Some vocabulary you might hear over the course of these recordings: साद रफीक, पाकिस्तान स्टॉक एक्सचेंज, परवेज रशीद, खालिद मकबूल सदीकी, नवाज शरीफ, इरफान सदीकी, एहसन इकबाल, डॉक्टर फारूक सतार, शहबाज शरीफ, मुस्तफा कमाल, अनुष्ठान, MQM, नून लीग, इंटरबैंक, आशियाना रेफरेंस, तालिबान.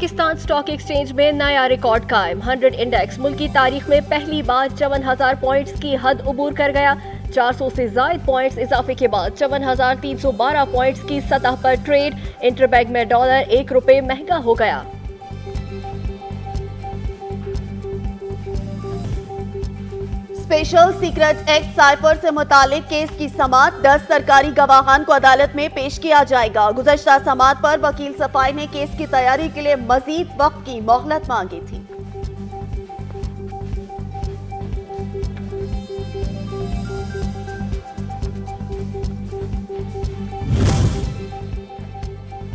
पाकिस्तान स्टॉक एक्सचेंज में नया रिकॉर्ड कायम। 100 इंडेक्स मुल्क की तारीख में पहली बार 54,000 पॉइंट्स की हद उबूर कर गया। 400 से ज्यादा पॉइंट्स इजाफे के बाद 54,312 पॉइंट्स की सतह पर ट्रेड। इंटरबैंक में डॉलर 1 रुपये महंगा हो गया। स्पेशल सीक्रेट एक्ट साइफर से मुतालिक केस की समाअत 10 सरकारी गवाहान को अदालत में पेश किया जाएगा। गुज़श्ता समाअत पर वकील सफाई ने केस की तैयारी के लिए मजीद वक्त की मोहलत मांगी थी।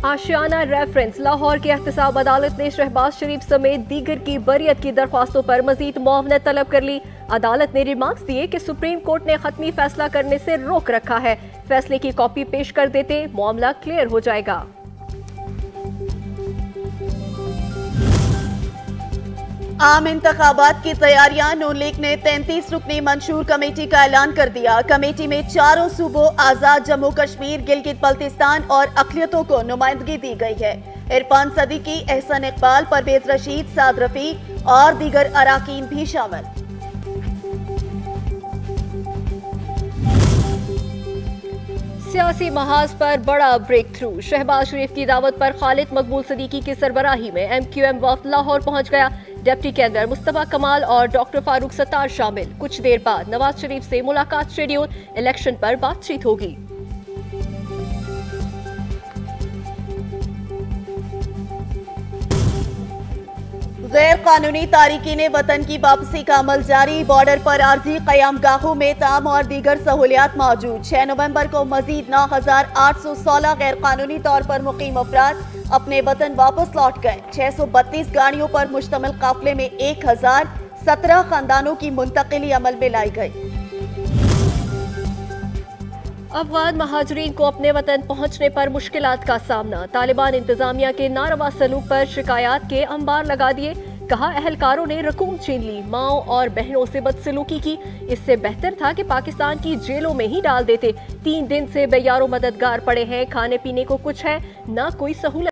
आशियाना रेफरेंस लाहौर की एहतसाब अदालत ने शहबाज शरीफ समेत दीगर की बरियत की दरख्वास्तों पर मजीद मुआवनत तलब कर ली। अदालत ने रिमार्क्स दिए कि सुप्रीम कोर्ट ने खत्मी फैसला करने से रोक रखा है, फैसले की कॉपी पेश कर देते मामला क्लियर हो जाएगा। आम इंतखाबात की तैयारियां, नून लीग ने 33 रुकनी मंशूर कमेटी का ऐलान कर दिया। कमेटी में चारों सूबों आजाद जम्मू कश्मीर, गिलगित बल्तिस्तान और अकलियतों को नुमाइंदगी दी गई है। इरफान सदीकी, एहसन इकबाल, परवेज रशीद, साद रफीक और दीगर अराकीन भी शामिल। सियासी महाज पर बड़ा ब्रेक थ्रू। शहबाज शरीफ की दावत पर खालिद मकबूल सदीकी की सरबराही में MQM वफ्द लाहौर पहुंच गया। डिप्टी केंद्र मुस्तफा कमाल और डॉक्टर फारूक सतार शामिल। कुछ देर बाद नवाज शरीफ से मुलाकात शेड्यूल, इलेक्शन पर बातचीत होगी। गैर कानूनी तारकीन वतन की वापसी का अमल जारी। बॉर्डर पर आर्जी कयामगाहों में ताम और दीगर सहूलियात मौजूद। 6 नवंबर को मजीद 9,816 गैर कानूनी तौर पर मुकीम अफराद अपने वतन वापस लौट गए। 632 गाड़ियों पर मुश्तमिल काफिले में 1,017 खानदानों की मुंतकिली अमल में लाई गई। अफगान महाजरीन को अपने वतन पहुंचने पर मुश्किलात का सामना। तालिबान इंतजामिया के नारवा सलूक पर शिकायत के अंबार लगा दिए। कहा अहलकारों ने रकूम छीन ली, माओ और बहनों से बदसलूकी की। इससे बेहतर था कि पाकिस्तान की जेलों में ही डाल देते। 3 दिन से बेयारो मददगार पड़े हैं, खाने पीने को कुछ है, ना कोई सहूलत।